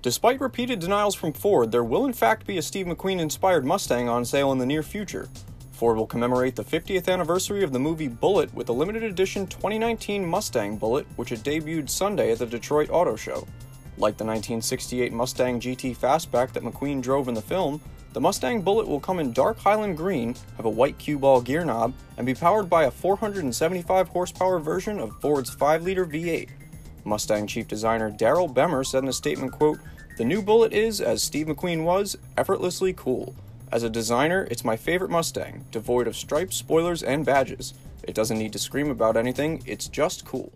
Despite repeated denials from Ford, there will in fact be a Steve McQueen-inspired Mustang on sale in the near future. Ford will commemorate the 50th anniversary of the movie Bullitt with a limited edition 2019 Mustang Bullitt, which had debuted Sunday at the Detroit Auto Show. Like the 1968 Mustang GT Fastback that McQueen drove in the film, the Mustang Bullitt will come in dark Highland green, have a white cue ball gear knob, and be powered by a 475 horsepower version of Ford's 5-liter V8. Mustang chief designer Darryl Bemer said in a statement, quote, "The new Bullitt is, as Steve McQueen was, effortlessly cool. As a designer, it's my favorite Mustang, devoid of stripes, spoilers, and badges. It doesn't need to scream about anything, it's just cool."